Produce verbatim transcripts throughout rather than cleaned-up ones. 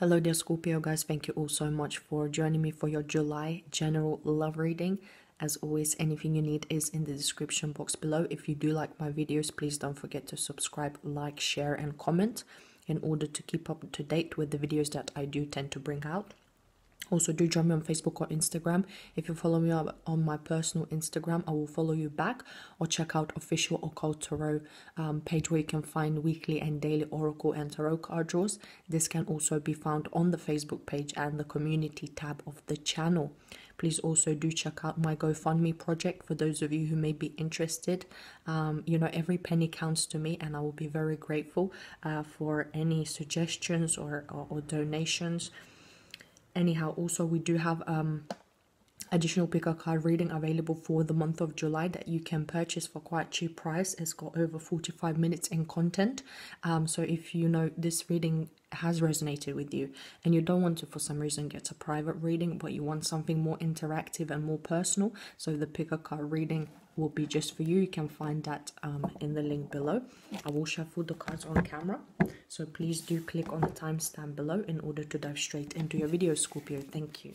Hello dear Scorpio guys, thank you all so much for joining me for your July general love reading. As always, anything you need is in the description box below. If you do like my videos, please don't forget to subscribe, like, share and comment in order to keep up to date with the videos that I do tend to bring out. Also, do join me on Facebook or Instagram. If you follow me on my personal Instagram, I will follow you back, or check out official Occult Tarot um, page where you can find weekly and daily oracle and tarot card draws. This can also be found on the Facebook page and the community tab of the channel. Please also do check out my GoFundMe project for those of you who may be interested. Um, you know, every penny counts to me, and I will be very grateful uh, for any suggestions or, or, or donations. Anyhow, also we do have um, additional pick a card reading available for the month of July that you can purchase for quite cheap price. It's got over forty-five minutes in content. Um, so if you know this reading has resonated with you and you don't want to for some reason get a private reading, but you want something more interactive and more personal, so the pick a card reading will be just for you. You can find that um, in the link below. I will shuffle the cards on camera, so please do click on the timestamp below in order to dive straight into your video, Scorpio. Thank you.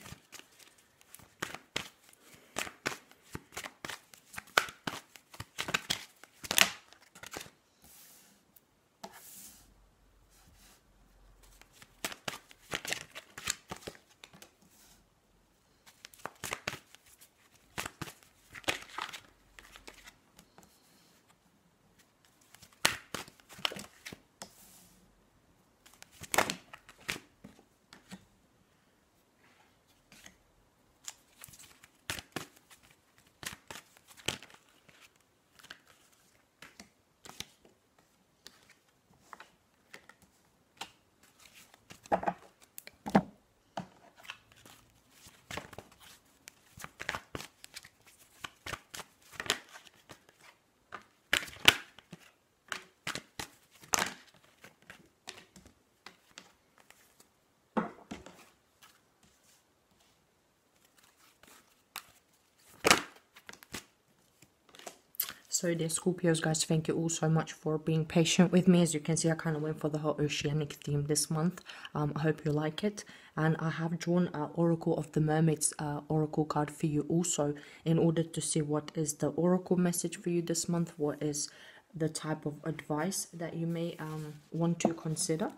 So dear Scorpios guys, thank you all so much for being patient with me. As you can see, I kind of went for the whole oceanic theme this month. Um, I hope you like it. And I have drawn uh, Oracle of the Mermaids uh, Oracle card for you also, in order to see what is the Oracle message for you this month, what is the type of advice that you may um, want to consider.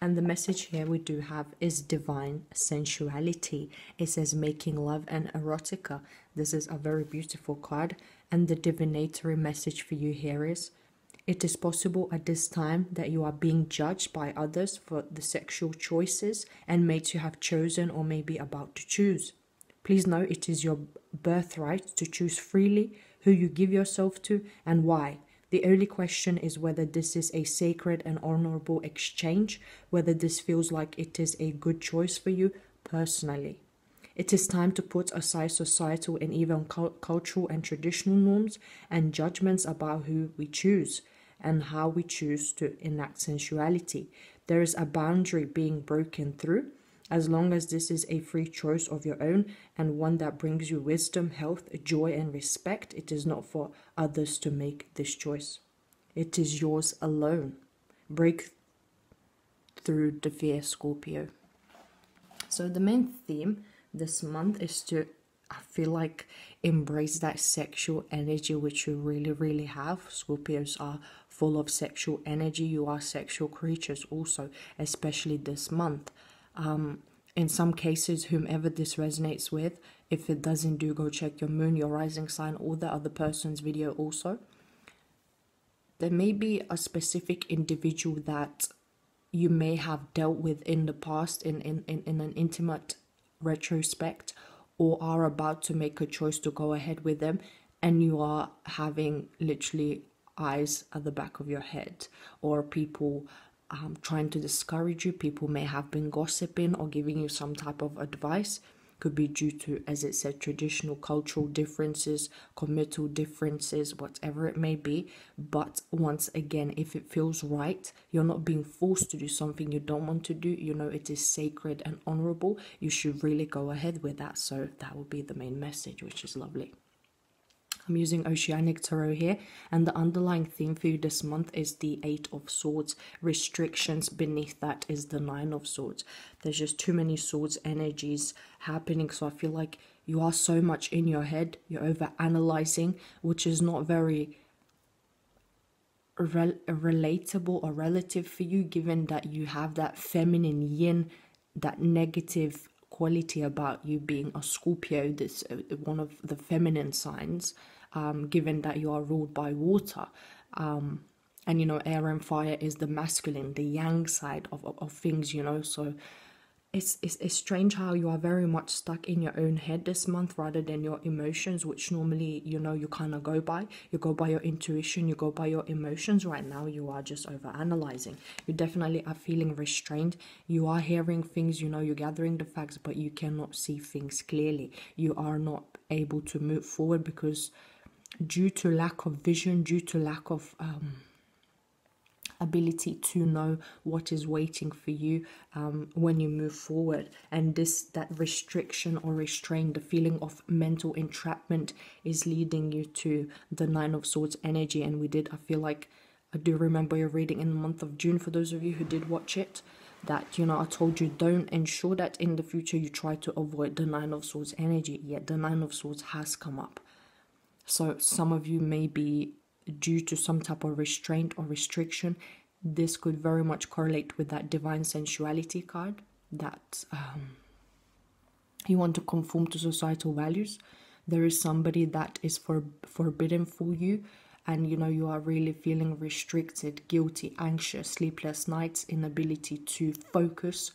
And the message here we do have is Divine Sensuality. It says making love and erotica. This is a very beautiful card. And the divinatory message for you here is, it is possible at this time that you are being judged by others for the sexual choices and mates you have chosen or may be about to choose. Please know it is your birthright to choose freely who you give yourself to and why. The only question is whether this is a sacred and honorable exchange, whether this feels like it is a good choice for you personally. It is time to put aside societal and even cultural and traditional norms and judgments about who we choose and how we choose to enact sensuality. There is a boundary being broken through. As long as this is a free choice of your own and one that brings you wisdom, health, joy, and respect, it is not for others to make this choice. It is yours alone. Break through the fear, Scorpio. So the main theme this month is to, I feel like, embrace that sexual energy which you really, really have. Scorpios are full of sexual energy. You are sexual creatures also, especially this month. Um, in some cases, whomever this resonates with, if it doesn't, do go check your moon, your rising sign, or the other person's video also. There may be a specific individual that you may have dealt with in the past in, in, in, in an intimate retrospect, or are about to make a choice to go ahead with them, and you are having literally eyes at the back of your head, or people Um, trying to discourage you. People may have been gossiping or giving you some type of advice. Could be due to, as it said, traditional cultural differences, committal differences, whatever it may be. But once again, if it feels right, you're not being forced to do something you don't want to do. You know it is sacred and honorable. You should really go ahead with that. So that will be the main message, which is lovely. I'm using Oceanic Tarot here, and the underlying theme for you this month is the Eight of Swords. Restrictions beneath that is the Nine of Swords. There's just too many swords energies happening, so I feel like you are so much in your head, you're over-analyzing, which is not very rel relatable or relative for you, given that you have that feminine yin, that negative quality about you being a Scorpio, this one of the feminine signs, um, given that you are ruled by water. Um, and, you know, air and fire is the masculine, the yang side of, of, of things, you know, so it's, it's, it's strange how you are very much stuck in your own head this month rather than your emotions, which normally, you know, you kind of go by. You go by your intuition, you go by your emotions. Right now, you are just overanalyzing. You definitely are feeling restrained. You are hearing things, you know, you're gathering the facts, but you cannot see things clearly. You are not able to move forward because due to lack of vision, due to lack of um. ability to know what is waiting for you um, when you move forward. And this, that restriction or restraint, the feeling of mental entrapment is leading you to the Nine of Swords energy. And we did, I feel like, I do remember your reading in the month of June, for those of you who did watch it, that, you know, I told you, don't ensure that in the future you try to avoid the Nine of Swords energy, yet the Nine of Swords has come up. So some of you may be due to some type of restraint or restriction. This could very much correlate with that Divine Sensuality card, that um, you want to conform to societal values. There is somebody that is for, forbidden for you, and you know you are really feeling restricted, guilty, anxious, sleepless nights, inability to focus.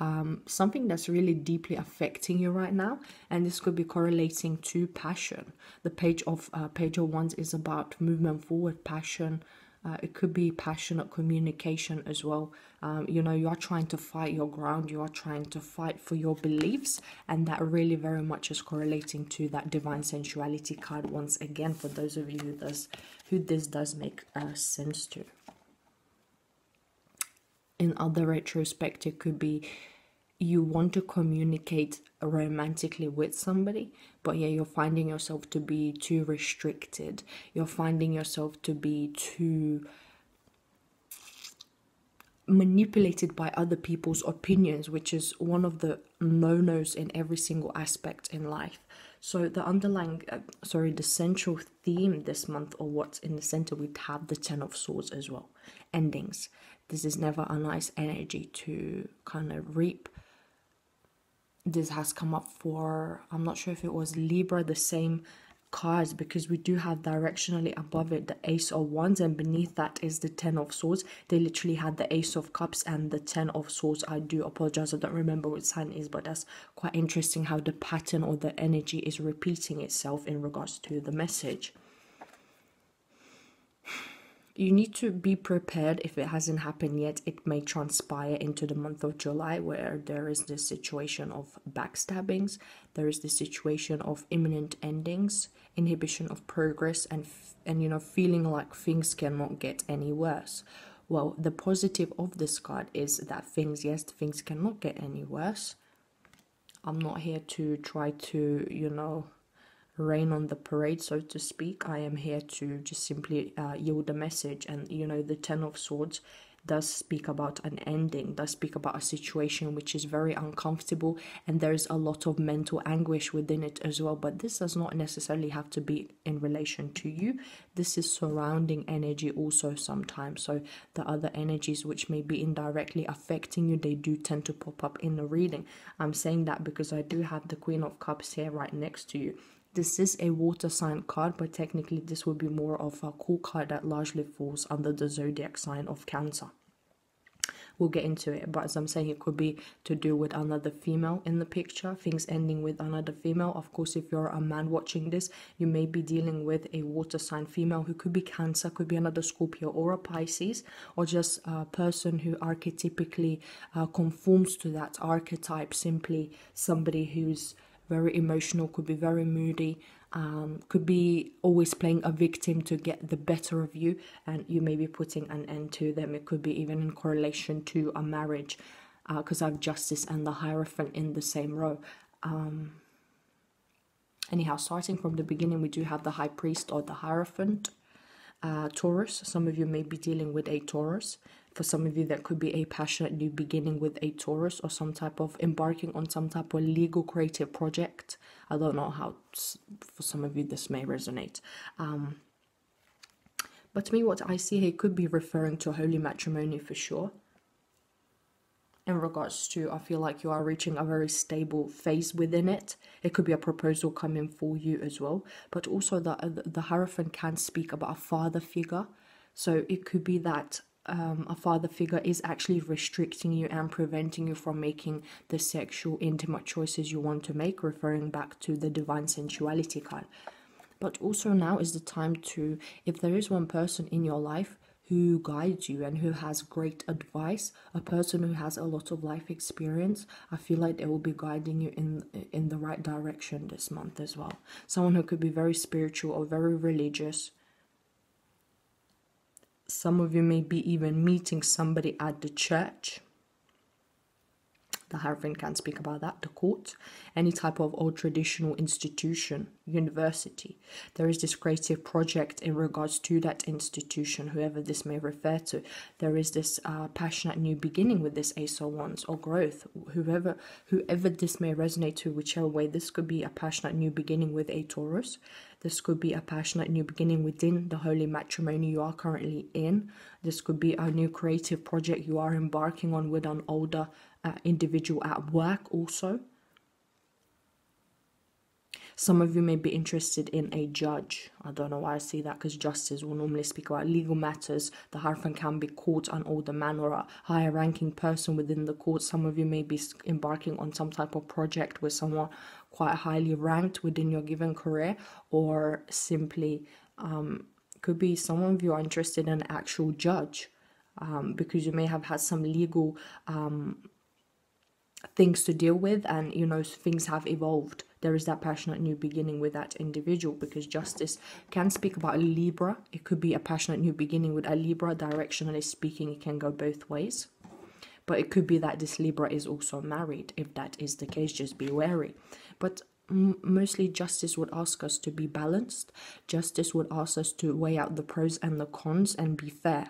Um, something that's really deeply affecting you right now, and this could be correlating to passion. The page of uh, page of wands is about movement forward, passion. Uh, it could be passionate communication as well. Um, you know, you are trying to fight your ground. You are trying to fight for your beliefs, and that really very much is correlating to that Divine Sensuality card once again. For those of you who does, who this does make uh, sense to. In other retrospect, it could be you want to communicate romantically with somebody, but yeah, you're finding yourself to be too restricted. You're finding yourself to be too manipulated by other people's opinions, which is one of the no-nos in every single aspect in life. So the underlying, uh, sorry, the central theme this month, or what's in the center, we have the Ten of Swords as well. Endings. This is never a nice energy to kind of reap. This has come up for, I'm not sure if it was Libra, the same cards, because we do have directionally above it the Ace of Wands, and beneath that is the Ten of Swords. They literally had the Ace of Cups and the Ten of Swords. I do apologize, I don't remember what sign it is, but that's quite interesting how the pattern or the energy is repeating itself in regards to the message. You need to be prepared. If it hasn't happened yet, it may transpire into the month of July, where there is this situation of backstabbings, there is this situation of imminent endings, inhibition of progress, and, and you know, feeling like things cannot get any worse. Well, the positive of this card is that things, yes, things cannot get any worse. I'm not here to try to, you know, rain on the parade, so to speak. I am here to just simply uh, yield a message. And you know, the Ten of Swords does speak about an ending, does speak about a situation which is very uncomfortable, and there is a lot of mental anguish within it as well. But this does not necessarily have to be in relation to you. This is surrounding energy also sometimes. So the other energies which may be indirectly affecting you, they do tend to pop up in the reading. I'm saying that because I do have the Queen of Cups here right next to you. This is a water sign card, but technically this would be more of a cool card that largely falls under the zodiac sign of Cancer. We'll get into it, but as I'm saying, it could be to do with another female in the picture, things ending with another female. Of course, if you're a man watching this, you may be dealing with a water sign female who could be Cancer, could be another Scorpio or a Pisces, or just a person who archetypically uh, conforms to that archetype, simply somebody who's very emotional, could be very moody, um, could be always playing a victim to get the better of you, and you may be putting an end to them. It could be even in correlation to a marriage, because uh, I have Justice and the Hierophant in the same row. Um, Anyhow, starting from the beginning, we do have the High Priest or the Hierophant, uh, Taurus. Some of you may be dealing with a Taurus. For some of you, that could be a passionate new beginning with a Taurus, or some type of embarking on some type of legal creative project. I don't know how, for some of you, this may resonate. Um, but to me, what I see here could be referring to holy matrimony for sure. In regards to, I feel like you are reaching a very stable phase within it. It could be a proposal coming for you as well. But also the, the Hierophant can speak about a father figure. So it could be that um, a father figure is actually restricting you and preventing you from making the sexual intimate choices you want to make, referring back to the Divine Sensuality card. But also now is the time to, if there is one person in your life who guides you and who has great advice, a person who has a lot of life experience, I feel like they will be guiding you in in the right direction this month as well. Someone who could be very spiritual or very religious. Some of you may be even meeting somebody at the church. The Hierophant can speak about that. The court, any type of old traditional institution, university. There is this creative project in regards to that institution, whoever this may refer to. There is this uh, passionate new beginning with this Ace of Wands, or growth. Whoever, whoever this may resonate to, whichever way, this could be a passionate new beginning with a Taurus. This could be a passionate new beginning within the holy matrimony you are currently in. This could be a new creative project you are embarking on with an older uh, individual at work also. Some of you may be interested in a judge. I don't know why I see that, because justice will normally speak about legal matters. The Hierophant can be called an older man or a higher ranking person within the court. Some of you may be embarking on some type of project with someone quite highly ranked within your given career, or simply um, could be some of you are interested in an actual judge, um, because you may have had some legal um, things to deal with, and you know, things have evolved. There is that passionate new beginning with that individual, because justice can speak about a Libra. It could be a passionate new beginning with a Libra. Directionally speaking, it can go both ways. But it could be that this Libra is also married. If that is the case, just be wary. But mostly justice would ask us to be balanced. Justice would ask us to weigh out the pros and the cons and be fair.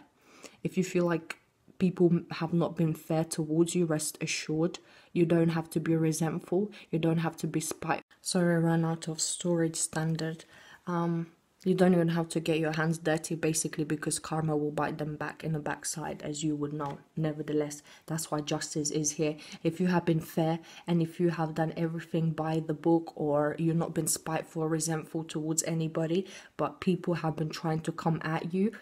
If you feel like people have not been fair towards you, rest assured, you don't have to be resentful. You don't have to be spiteful. Sorry, I ran out of storage standard. Um, you don't even have to get your hands dirty, basically, because karma will bite them back in the backside, as you would know. Nevertheless, that's why justice is here. If you have been fair, and if you have done everything by the book, or you've not been spiteful or resentful towards anybody, but people have been trying to come at you,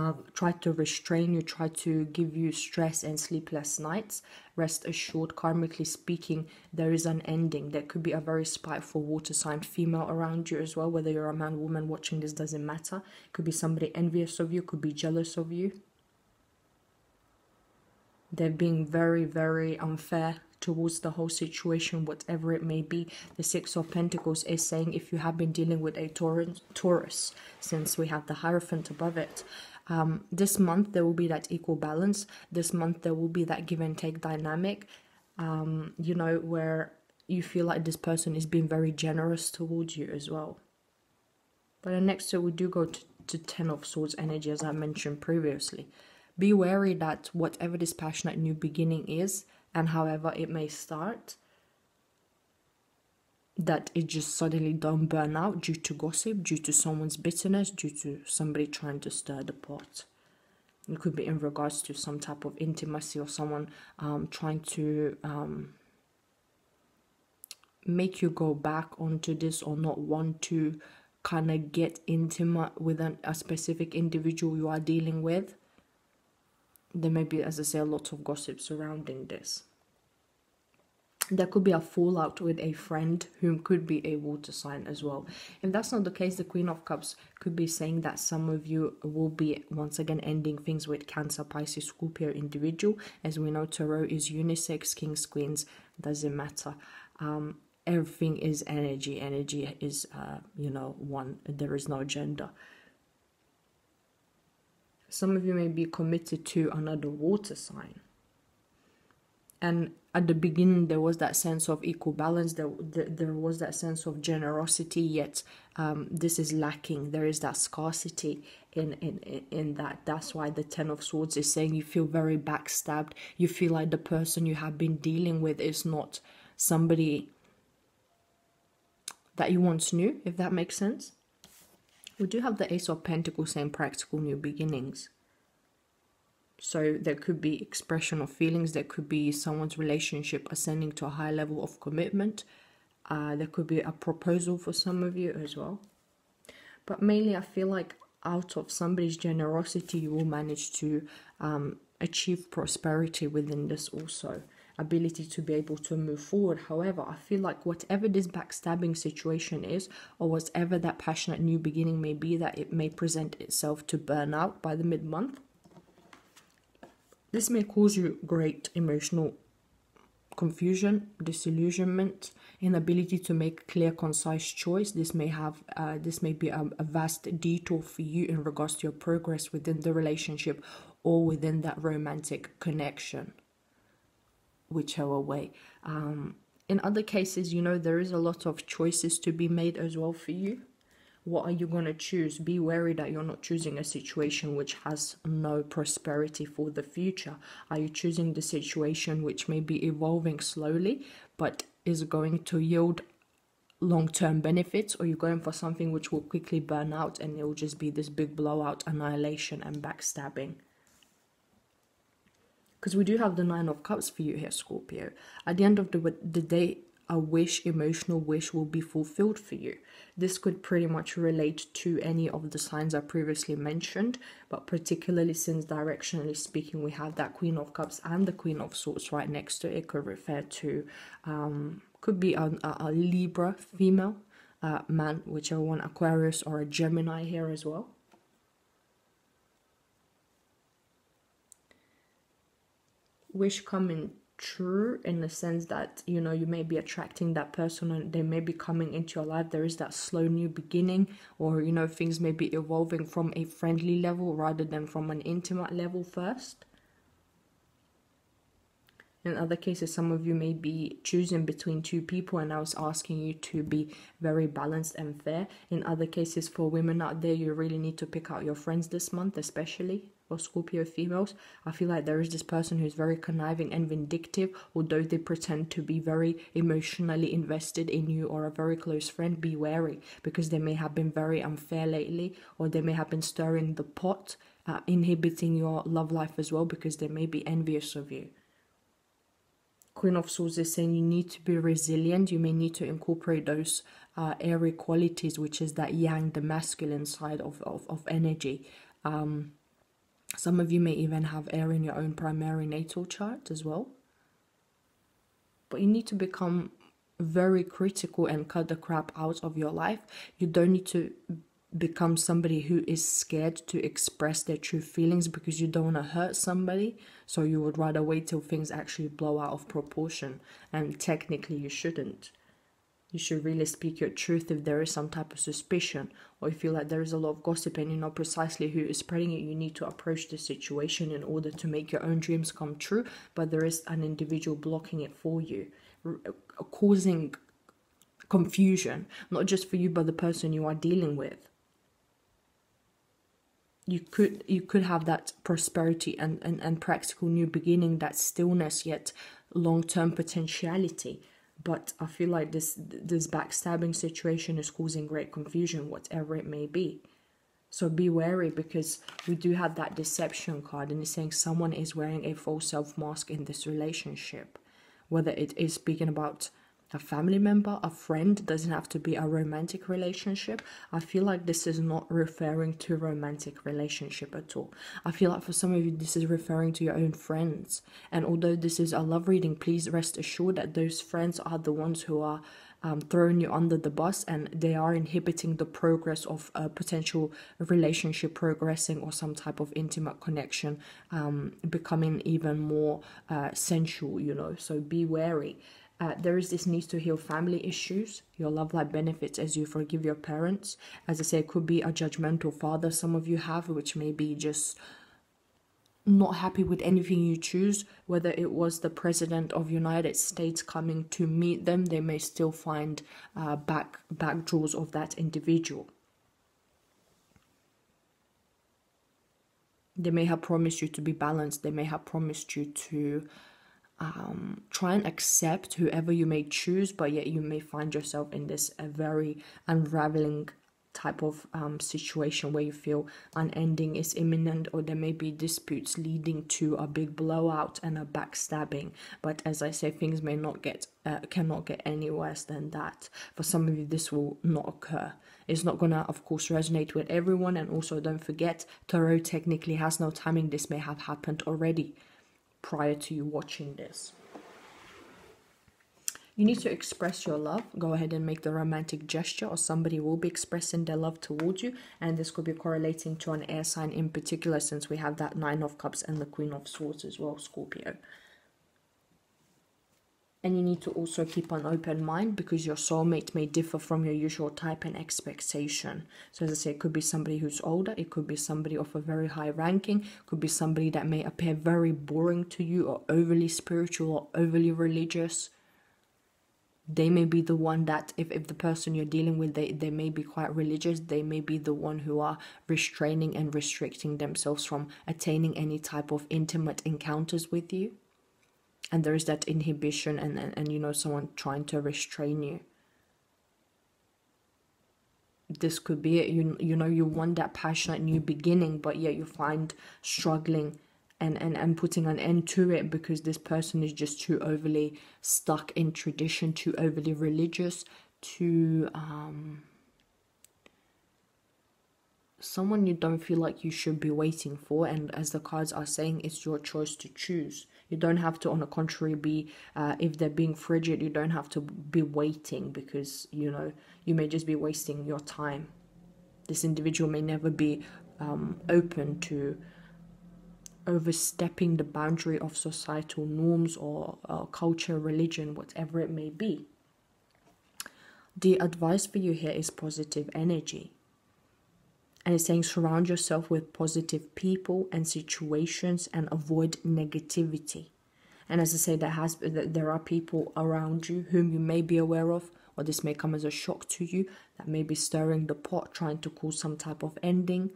Uh, try to restrain you, try to give you stress and sleepless nights, rest assured, karmically speaking, there is an ending. There could be a very spiteful water sign female around you as well. Whether you're a man or woman watching this, doesn't matter. Could be somebody envious of you, could be jealous of you. They're being very, very unfair towards the whole situation, whatever it may be. The Six of Pentacles is saying, if you have been dealing with a Taurus, since we have the Hierophant above it, Um, this month there will be that equal balance. This month there will be that give and take dynamic, um, you know, where you feel like this person is being very generous towards you as well. But the next two, we do go to, to Ten of Swords energy, as I mentioned previously. Be wary that whatever this passionate new beginning is, and however it may start, that it just suddenly don't burn out due to gossip, due to someone's bitterness, due to somebody trying to stir the pot. It could be in regards to some type of intimacy, or someone um, trying to um, make you go back onto this, or not want to kind of get intimate with an, a specific individual you are dealing with. There may be, as I say, a lot of gossip surrounding this. There could be a fallout with a friend, whom could be a water sign as well. If that's not the case, the Queen of Cups could be saying that some of you will be once again ending things with Cancer, Pisces, Scorpio individual. As we know, Tarot is unisex, kings, queens, doesn't matter. Um, everything is energy. Energy is, uh, you know, one. There is no gender. Some of you may be committed to another water sign. And at the beginning, there was that sense of equal balance. There, there, there was that sense of generosity. Yet, um, this is lacking. There is that scarcity in in in that. That's why the Ten of Swords is saying you feel very backstabbed. You feel like the person you have been dealing with is not somebody that you once knew. If that makes sense. We do have the Ace of Pentacles saying practical new beginnings. So there could be expression of feelings. There could be someone's relationship ascending to a high level of commitment. Uh, there could be a proposal for some of you as well. But mainly I feel like out of somebody's generosity, you will manage to um, achieve prosperity within this also. Ability to be able to move forward. However, I feel like whatever this backstabbing situation is, or whatever that passionate new beginning may be, that it may present itself to burn out by the mid-month. This may cause you great emotional confusion, disillusionment, inability to make clear, concise choice. This may have, uh, this may be a, a vast detour for you in regards to your progress within the relationship or within that romantic connection, whichever way. Um, in other cases, you know, there is a lot of choices to be made as well for you. What are you going to choose? Be wary that you're not choosing a situation which has no prosperity for the future. Are you choosing the situation which may be evolving slowly, but is going to yield long-term benefits? Or are you going for something which will quickly burn out and it will just be this big blowout, annihilation and backstabbing? Because we do have the Nine of Cups for you here, Scorpio. At the end of the, the day, a wish, emotional wish, will be fulfilled for you. This could pretty much relate to any of the signs I previously mentioned, but particularly since directionally speaking, we have that Queen of Cups and the Queen of Swords right next to it. It could refer to, um, could be a, a, a Libra female, uh, man, whichever one, Aquarius or a Gemini here as well. Wish coming true in the sense that, you know, you may be attracting that person and they may be coming into your life. There is that slow new beginning, or, you know, things may be evolving from a friendly level rather than from an intimate level first. In other cases, some of you may be choosing between two people, and I was asking you to be very balanced and fair. In other cases, for women out there, you really need to pick out your friends this month, especially for Scorpio females. I feel like there is this person who's very conniving and vindictive, although they pretend to be very emotionally invested in you or a very close friend. Be wary, because they may have been very unfair lately, or they may have been stirring the pot, uh, inhibiting your love life as well, because they may be envious of you. Queen of Swords is saying you need to be resilient. You may need to incorporate those uh, airy qualities, which is that yang, the masculine side of, of, of energy. Um, some of you may even have air in your own primary natal chart as well. But you need to become very critical and cut the crap out of your life. You don't need to become somebody who is scared to express their true feelings because you don't want to hurt somebody, so you would rather wait till things actually blow out of proportion. And technically you shouldn't. You should really speak your truth if there is some type of suspicion, or if you feel like there is a lot of gossip and you know precisely who is spreading it. You need to approach the situation in order to make your own dreams come true, but there is an individual blocking it for you, causing confusion, not just for you but the person you are dealing with. You could you could have that prosperity and, and, and practical new beginning, that stillness, yet long-term potentiality. But I feel like this, this backstabbing situation is causing great confusion, whatever it may be. So be wary, because we do have that deception card, and it's saying someone is wearing a false self-mask in this relationship. Whether it is speaking about a family member, a friend, doesn't have to be a romantic relationship. I feel like this is not referring to romantic relationship at all. I feel like for some of you, this is referring to your own friends. And although this is a love reading, please rest assured that those friends are the ones who are um, throwing you under the bus, and they are inhibiting the progress of a potential relationship progressing, or some type of intimate connection um, becoming even more uh, sensual, you know. So be wary. Uh, there is this need to heal family issues. Your love life benefits as you forgive your parents. As I say, it could be a judgmental father some of you have, which may be just not happy with anything you choose, whether it was the president of United States coming to meet them, they may still find uh, back back doors of that individual. They may have promised you to be balanced. They may have promised you to um, try and accept whoever you may choose, but yet you may find yourself in this a very unraveling type of um, situation where you feel an ending is imminent, or there may be disputes leading to a big blowout and a backstabbing. But as I say, things may not get, uh, cannot get any worse than that. For some of you, this will not occur. It's not gonna, of course, resonate with everyone. And also, don't forget, tarot technically has no timing. This may have happened already prior to you watching this. You need to express your love. Go ahead and make the romantic gesture, or somebody will be expressing their love towards you. And this could be correlating to an air sign in particular, since we have that Nine of Cups and the Queen of Swords as well, Scorpio. And you need to also keep an open mind, because your soulmate may differ from your usual type and expectation. So as I say, it could be somebody who's older, it could be somebody of a very high ranking, it could be somebody that may appear very boring to you, or overly spiritual, or overly religious. They may be the one that, if, if the person you're dealing with, they, they may be quite religious, they may be the one who are restraining and restricting themselves from attaining any type of intimate encounters with you. And there is that inhibition and, and, and you know, someone trying to restrain you. This could be it. You, you know, you want that passionate new beginning, but yet you find struggling And, and, and putting an end to it, because this person is just too overly stuck in tradition, too overly religious, too um, someone you don't feel like you should be waiting for. And as the cards are saying, it's your choice to choose. You don't have to, on the contrary, be, uh, if they're being frigid, you don't have to be waiting, because, you know, you may just be wasting your time. This individual may never be um, open to overstepping the boundary of societal norms or uh, culture, religion, whatever it may be. The advice for you here is positive energy. And it's saying surround yourself with positive people and situations and avoid negativity. And as I say, there, has, there are people around you whom you may be aware of, or this may come as a shock to you, that may be stirring the pot, trying to cause some type of ending,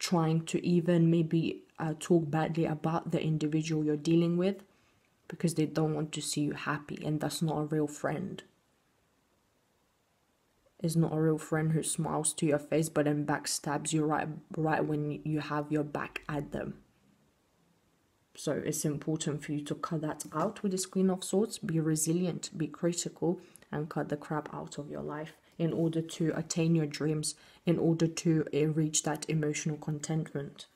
trying to even maybe uh, talk badly about the individual you're dealing with, because they don't want to see you happy. And that's not a real friend. It's not a real friend who smiles to your face but then backstabs you right, right when you have your back at them. So it's important for you to cut that out with this Queen of Swords. Be resilient, be critical, and cut the crap out of your life in order to attain your dreams, in order to reach that emotional contentment,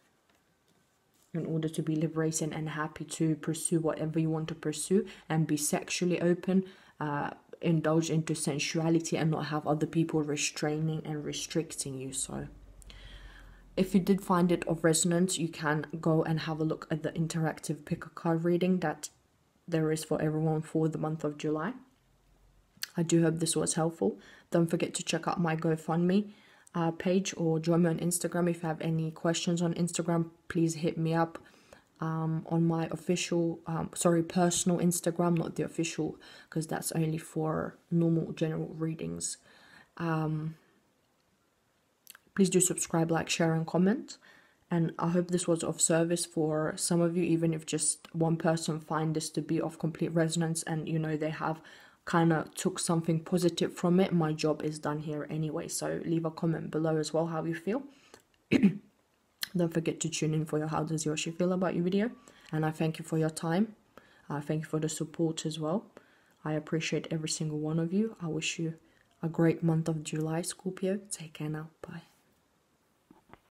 in order to be liberated and happy to pursue whatever you want to pursue, and be sexually open, uh, indulge into sensuality, and not have other people restraining and restricting you. So if you did find it of resonance, you can go and have a look at the interactive pick a card reading that there is for everyone for the month of July. I do hope this was helpful. Don't forget to check out my GoFundMe uh, page, or join me on Instagram. If you have any questions on Instagram, please hit me up um, on my official, um, sorry, personal Instagram, not the official, because that's only for normal general readings. Um, please do subscribe, like, share, and comment. And I hope this was of service for some of you, even if just one person find this to be of complete resonance, and you know they have kind of took something positive from it. My job is done here anyway, so leave a comment below as well how you feel. Don't forget to tune in for your How Does Yoshi Feel About You video. And I thank you for your time. I thank you for the support as well. I appreciate every single one of you. I wish you a great month of July, Scorpio. Take care now. Bye.